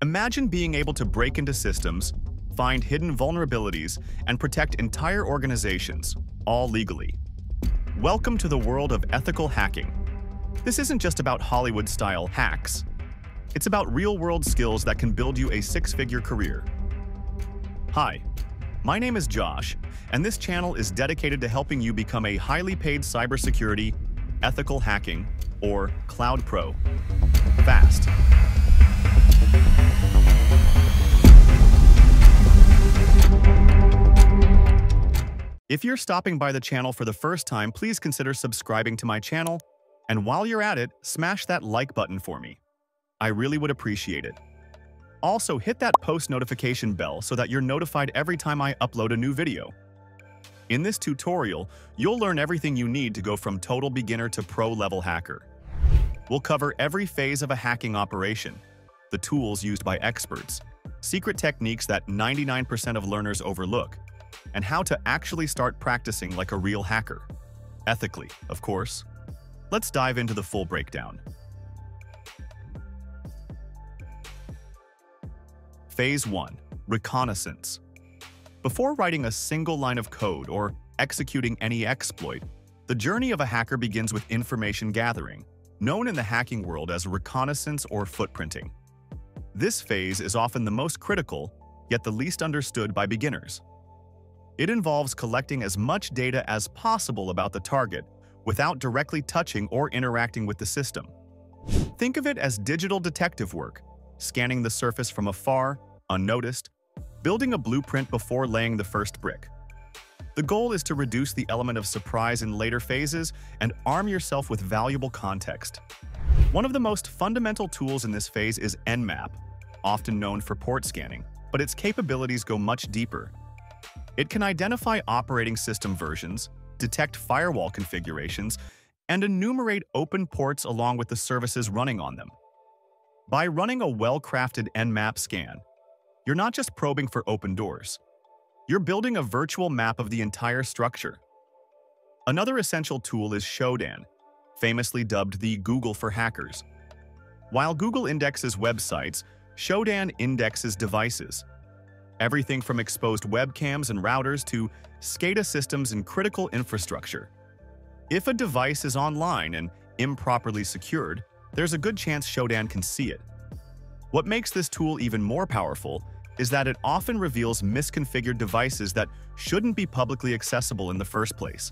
Imagine being able to break into systems, find hidden vulnerabilities, and protect entire organizations, all legally. Welcome to the world of ethical hacking. This isn't just about Hollywood-style hacks. It's about real-world skills that can build you a six-figure career. Hi, my name is Josh, and this channel is dedicated to helping you become a highly paid cybersecurity, ethical hacking, or cloud pro, fast. If you're stopping by the channel for the first time, please consider subscribing to my channel, and while you're at it, smash that like button for me. I really would appreciate it. Also, hit that post notification bell so that you're notified every time I upload a new video. In this tutorial, you'll learn everything you need to go from total beginner to pro-level hacker. We'll cover every phase of a hacking operation, the tools used by experts, secret techniques that 99% of learners overlook, and how to actually start practicing like a real hacker. Ethically, of course. Let's dive into the full breakdown. Phase 1. Reconnaissance. Before writing a single line of code or executing any exploit, the journey of a hacker begins with information gathering, known in the hacking world as reconnaissance or footprinting. This phase is often the most critical, yet the least understood by beginners. It involves collecting as much data as possible about the target without directly touching or interacting with the system. Think of it as digital detective work, scanning the surface from afar, unnoticed, building a blueprint before laying the first brick. The goal is to reduce the element of surprise in later phases and arm yourself with valuable context. One of the most fundamental tools in this phase is Nmap, often known for port scanning, but its capabilities go much deeper. It can identify operating system versions, detect firewall configurations, and enumerate open ports along with the services running on them. By running a well-crafted Nmap scan, you're not just probing for open doors. You're building a virtual map of the entire structure. Another essential tool is Shodan, famously dubbed the Google for hackers. While Google indexes websites, Shodan indexes devices. Everything from exposed webcams and routers to SCADA systems and critical infrastructure. If a device is online and improperly secured, there's a good chance Shodan can see it. What makes this tool even more powerful is that it often reveals misconfigured devices that shouldn't be publicly accessible in the first place.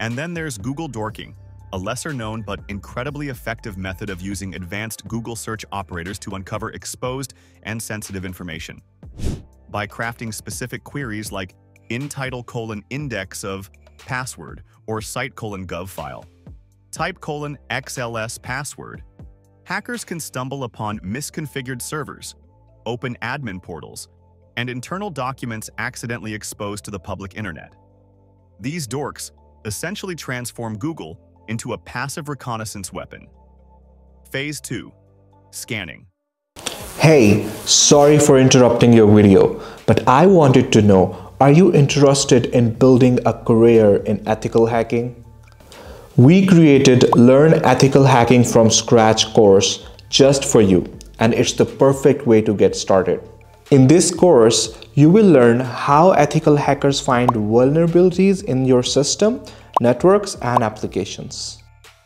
And then there's Google dorking, a lesser-known but incredibly effective method of using advanced Google search operators to uncover exposed and sensitive information. By crafting specific queries like intitle:"index of password" or site:"gov file, type:"xls password," hackers can stumble upon misconfigured servers, open admin portals, and internal documents accidentally exposed to the public internet. These dorks essentially transform Google into a passive reconnaissance weapon. Phase 2. Scanning. Hey, sorry for interrupting your video, but I wanted to know, are you interested in building a career in ethical hacking? We created Learn Ethical Hacking from Scratch course just for you, and it's the perfect way to get started. In this course, you will learn how ethical hackers find vulnerabilities in your system, networks, and applications.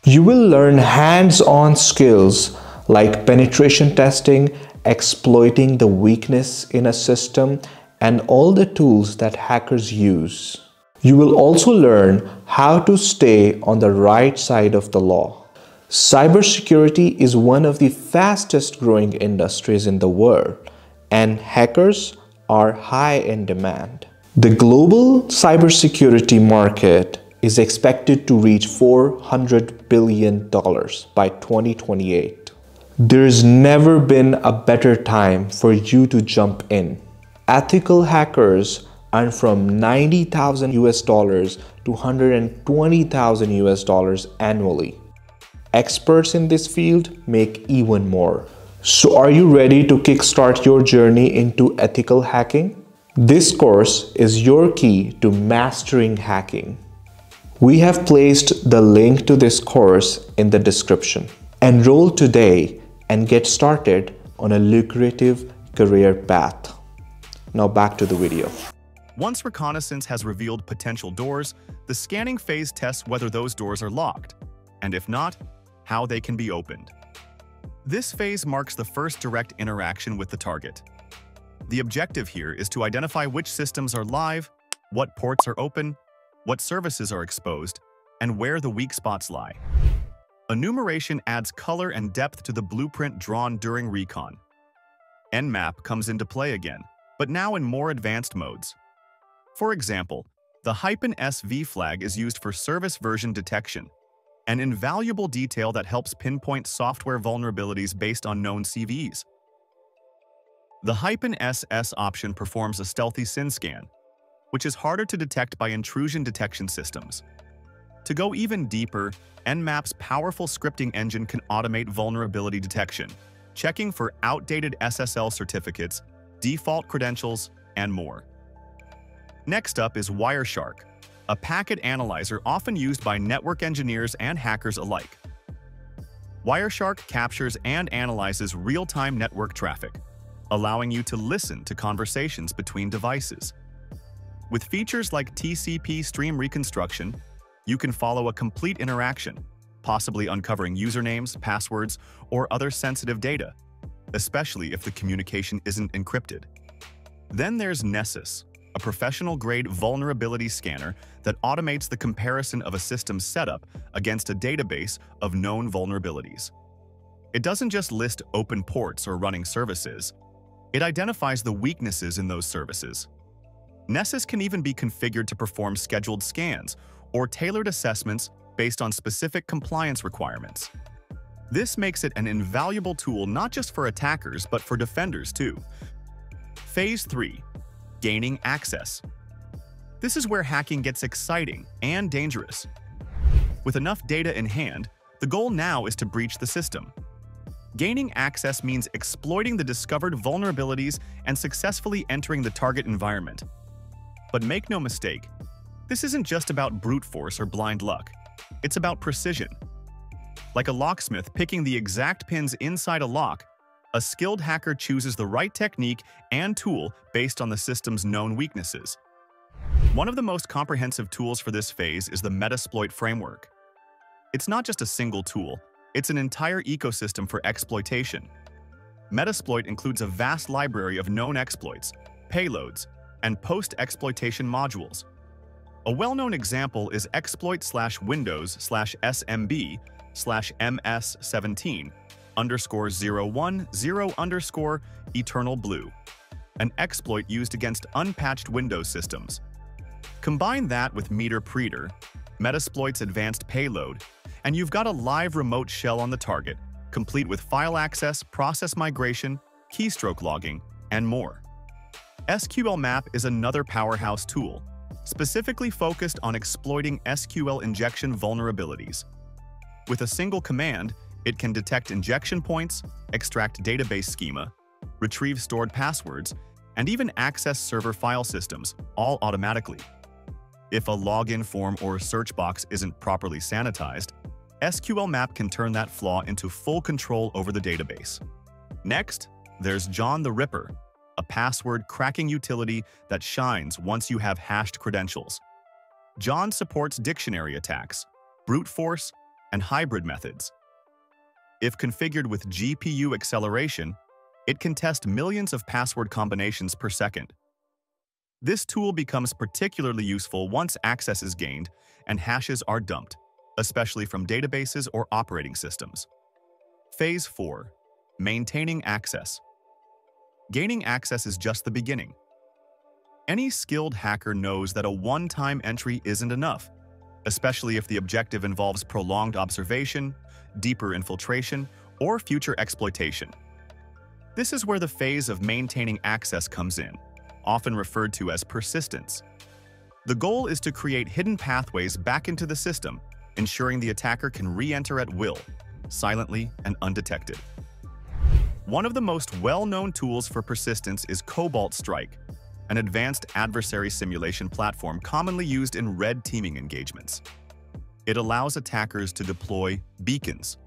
You will learn hands-on skills like penetration testing, exploiting the weakness in a system, and all the tools that hackers use. You will also learn how to stay on the right side of the law. Cybersecurity is one of the fastest growing industries in the world, and hackers are high in demand. The global cybersecurity market is expected to reach $400 billion by 2028. There's never been a better time for you to jump in. Ethical hackers earn from $90,000 to $120,000 annually. Experts in this field make even more. So are you ready to kickstart your journey into ethical hacking? This course is your key to mastering hacking. We have placed the link to this course in the description. Enroll today and get started on a lucrative career path. Now back to the video. Once reconnaissance has revealed potential doors, the scanning phase tests whether those doors are locked, and if not, how they can be opened. This phase marks the first direct interaction with the target. The objective here is to identify which systems are live, what ports are open, what services are exposed, and where the weak spots lie. Enumeration adds color and depth to the blueprint drawn during recon. Nmap comes into play again, but now in more advanced modes. For example, the -SV flag is used for service version detection, an invaluable detail that helps pinpoint software vulnerabilities based on known CVEs. The -SS option performs a stealthy SYN scan, which is harder to detect by intrusion detection systems. To go even deeper, Nmap's powerful scripting engine can automate vulnerability detection, checking for outdated SSL certificates, default credentials, and more. Next up is Wireshark, a packet analyzer often used by network engineers and hackers alike. Wireshark captures and analyzes real-time network traffic, allowing you to listen to conversations between devices. With features like TCP stream reconstruction, you can follow a complete interaction, possibly uncovering usernames, passwords, or other sensitive data, especially if the communication isn't encrypted. Then there's Nessus, a professional-grade vulnerability scanner that automates the comparison of a system's setup against a database of known vulnerabilities. It doesn't just list open ports or running services. It identifies the weaknesses in those services. Nessus can even be configured to perform scheduled scans or tailored assessments based on specific compliance requirements. This makes it an invaluable tool not just for attackers, but for defenders too. Phase 3. Gaining access. This is where hacking gets exciting and dangerous. With enough data in hand, the goal now is to breach the system. Gaining access means exploiting the discovered vulnerabilities and successfully entering the target environment. But make no mistake, this isn't just about brute force or blind luck. It's about precision. Like a locksmith picking the exact pins inside a lock, a skilled hacker chooses the right technique and tool based on the system's known weaknesses. One of the most comprehensive tools for this phase is the Metasploit framework. It's not just a single tool, it's an entire ecosystem for exploitation. Metasploit includes a vast library of known exploits, payloads, and post-exploitation modules. A well-known example is exploit/windows/smb/ms17_010_eternalblue, an exploit used against unpatched Windows systems. Combine that with Meterpreter, Metasploit's advanced payload, and you've got a live remote shell on the target, complete with file access, process migration, keystroke logging, and more. SQLMap is another powerhouse tool, specifically focused on exploiting SQL injection vulnerabilities. With a single command, it can detect injection points, extract database schema, retrieve stored passwords, and even access server file systems, all automatically. If a login form or search box isn't properly sanitized, SQLMap can turn that flaw into full control over the database. Next, there's John the Ripper, a password cracking utility that shines once you have hashed credentials. John supports dictionary attacks, brute force, and hybrid methods. If configured with GPU acceleration, it can test millions of password combinations per second. This tool becomes particularly useful once access is gained and hashes are dumped, especially from databases or operating systems. Phase 4. Maintaining access. Gaining access is just the beginning. Any skilled hacker knows that a one-time entry isn't enough, especially if the objective involves prolonged observation, deeper infiltration, or future exploitation. This is where the phase of maintaining access comes in, often referred to as persistence. The goal is to create hidden pathways back into the system, ensuring the attacker can re-enter at will, silently and undetected. One of the most well-known tools for persistence is Cobalt Strike, an advanced adversary simulation platform commonly used in red teaming engagements. It allows attackers to deploy beacons,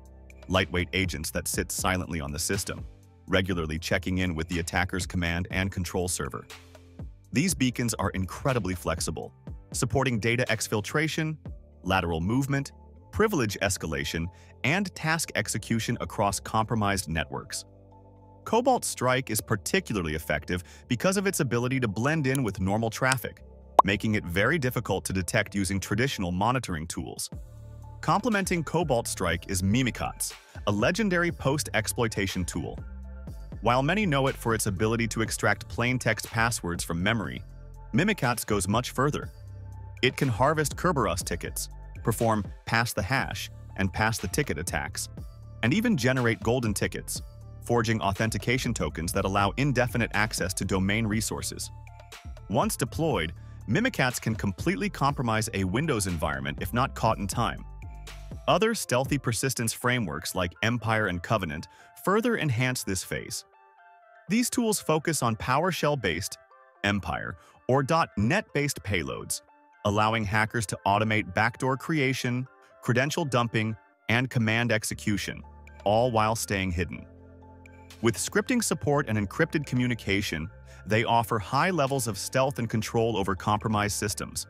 lightweight agents that sit silently on the system, regularly checking in with the attacker's command and control server. These beacons are incredibly flexible, supporting data exfiltration, lateral movement, privilege escalation, and task execution across compromised networks. Cobalt Strike is particularly effective because of its ability to blend in with normal traffic, making it very difficult to detect using traditional monitoring tools. Complementing Cobalt Strike is Mimikatz, a legendary post-exploitation tool. While many know it for its ability to extract plaintext passwords from memory, Mimikatz goes much further. It can harvest Kerberos tickets, perform pass the hash and pass the ticket attacks, and even generate golden tickets, forging authentication tokens that allow indefinite access to domain resources. Once deployed, Mimikatz can completely compromise a Windows environment if not caught in time. Other stealthy persistence frameworks like Empire and Covenant further enhance this phase. These tools focus on PowerShell-based, Empire, or .NET-based payloads, allowing hackers to automate backdoor creation, credential dumping, and command execution, all while staying hidden. With scripting support and encrypted communication, they offer high levels of stealth and control over compromised systems.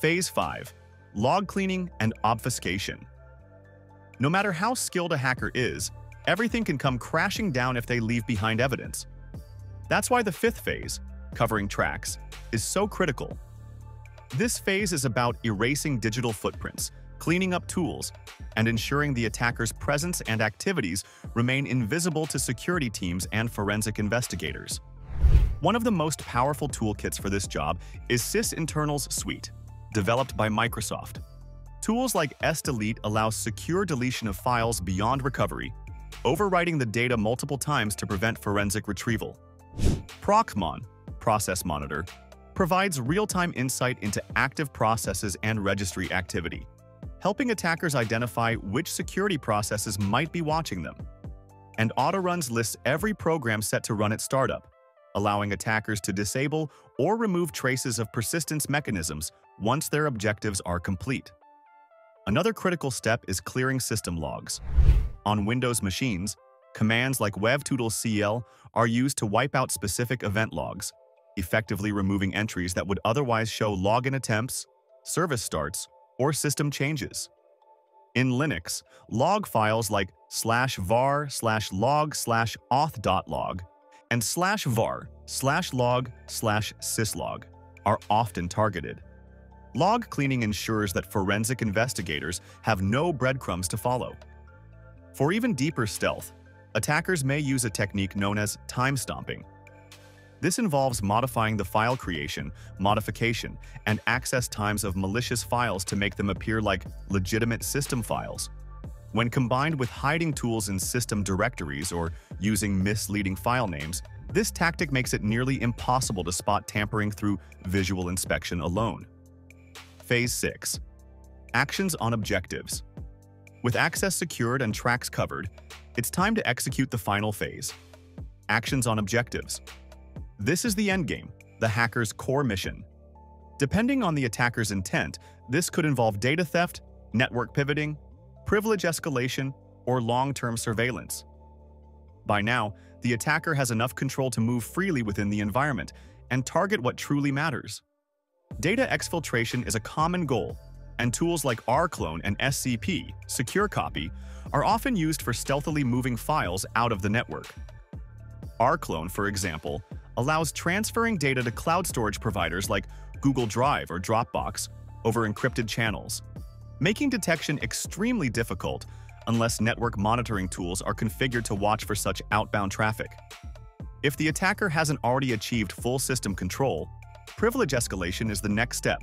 Phase 5. Log cleaning and obfuscation. No matter how skilled a hacker is, everything can come crashing down if they leave behind evidence. That's why the fifth phase, covering tracks, is so critical. This phase is about erasing digital footprints, cleaning up tools, and ensuring the attacker's presence and activities remain invisible to security teams and forensic investigators. One of the most powerful toolkits for this job is Sysinternals Suite, developed by Microsoft. Tools like SDelete allow secure deletion of files beyond recovery, overwriting the data multiple times to prevent forensic retrieval. Procmon, Process Monitor, provides real-time insight into active processes and registry activity, helping attackers identify which security processes might be watching them. And Autoruns lists every program set to run at startup, allowing attackers to disable or remove traces of persistence mechanisms once their objectives are complete. Another critical step is clearing system logs. On Windows machines, commands like webtoodlecl are used to wipe out specific event logs, effectively removing entries that would otherwise show login attempts, service starts, or system changes. In Linux, log files like /var/log/auth.log and /var/log/syslog are often targeted. Log cleaning ensures that forensic investigators have no breadcrumbs to follow. For even deeper stealth, attackers may use a technique known as time stomping. This involves modifying the file creation, modification, and access times of malicious files to make them appear like legitimate system files. When combined with hiding tools in system directories or using misleading file names, this tactic makes it nearly impossible to spot tampering through visual inspection alone. Phase 6. Actions on objectives. With access secured and tracks covered, it's time to execute the final phase, actions on objectives. This is the endgame, the hacker's core mission. Depending on the attacker's intent, this could involve data theft, network pivoting, privilege escalation, or long-term surveillance. By now, the attacker has enough control to move freely within the environment and target what truly matters. Data exfiltration is a common goal, and tools like rclone and SCP, secure copy, are often used for stealthily moving files out of the network. rclone, for example, allows transferring data to cloud storage providers like Google Drive or Dropbox over encrypted channels, making detection extremely difficult unless network monitoring tools are configured to watch for such outbound traffic. If the attacker hasn't already achieved full system control, privilege escalation is the next step.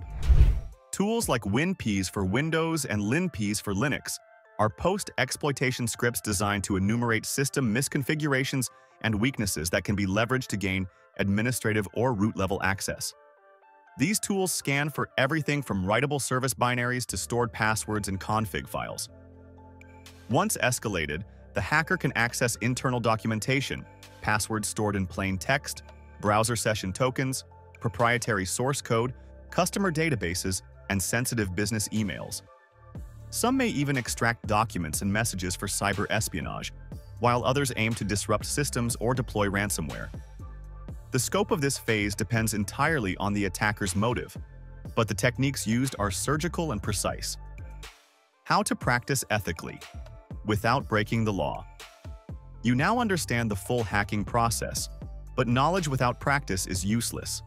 Tools like WinPEAS for Windows and Linpeas for Linux are post-exploitation scripts designed to enumerate system misconfigurations and weaknesses that can be leveraged to gain administrative or root-level access. These tools scan for everything from writable service binaries to stored passwords and config files. Once escalated, the hacker can access internal documentation, passwords stored in plain text, browser session tokens, proprietary source code, customer databases, and sensitive business emails. Some may even extract documents and messages for cyber espionage, while others aim to disrupt systems or deploy ransomware. The scope of this phase depends entirely on the attacker's motive, but the techniques used are surgical and precise. How to practice ethically without breaking the law. You now understand the full hacking process, but knowledge without practice is useless.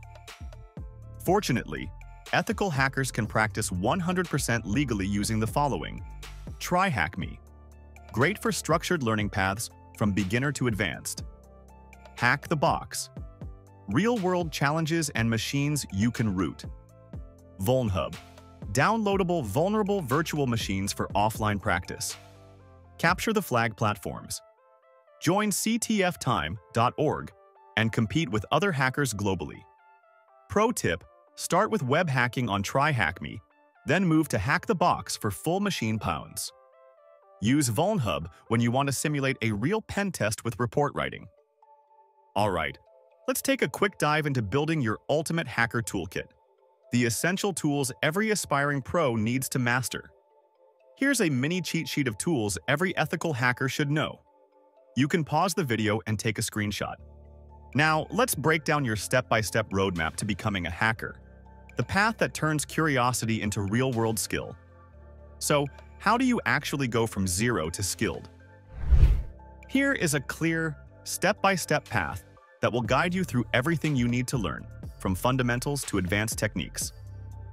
Fortunately, ethical hackers can practice 100% legally using the following. TryHackMe. Great for structured learning paths from beginner to advanced. Hack the Box. Real-world challenges and machines you can root. VulnHub. Downloadable vulnerable virtual machines for offline practice. Capture the flag platforms. Join ctftime.org and compete with other hackers globally. Pro tip: start with web hacking on TryHackMe, then move to Hack the Box for full machine pounds. Use VulnHub when you want to simulate a real pen test with report writing. All right, let's take a quick dive into building your ultimate hacker toolkit, the essential tools every aspiring pro needs to master. Here's a mini cheat sheet of tools every ethical hacker should know. You can pause the video and take a screenshot. Now, let's break down your step-by-step roadmap to becoming a hacker, the path that turns curiosity into real-world skill. So, how do you actually go from zero to skilled? Here is a clear, step-by-step path that will guide you through everything you need to learn, from fundamentals to advanced techniques.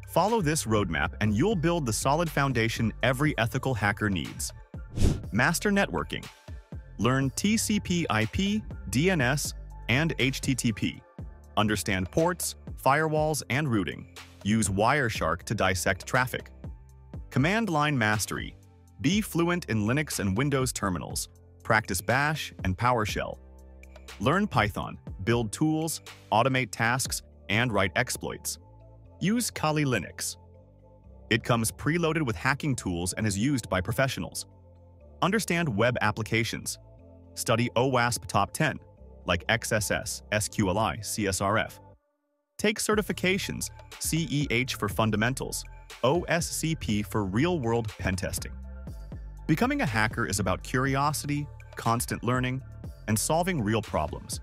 Follow this roadmap and you'll build the solid foundation every ethical hacker needs. Master networking. Learn TCP/IP, DNS, and HTTP. Understand ports, firewalls, and routing. Use Wireshark to dissect traffic. Command line mastery. Be fluent in Linux and Windows terminals. Practice Bash and PowerShell. Learn Python. Build tools, automate tasks, and write exploits. Use Kali Linux. It comes preloaded with hacking tools and is used by professionals. Understand web applications. Study OWASP Top 10. Like XSS, SQLI, CSRF. Take certifications, CEH for fundamentals, OSCP for real-world pen testing. Becoming a hacker is about curiosity, constant learning, and solving real problems.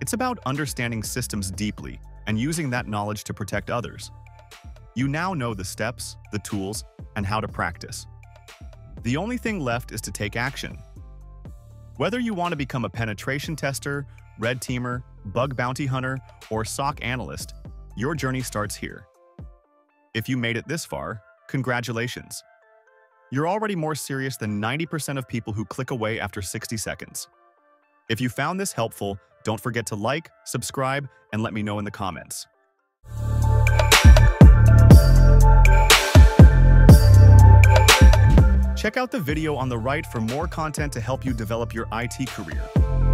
It's about understanding systems deeply and using that knowledge to protect others. You now know the steps, the tools, and how to practice. The only thing left is to take action. Whether you want to become a penetration tester, red teamer, bug bounty hunter, or SOC analyst, your journey starts here. If you made it this far, congratulations. You're already more serious than 90% of people who click away after 60 seconds. If you found this helpful, don't forget to like, subscribe, and let me know in the comments. Check out the video on the right for more content to help you develop your IT career.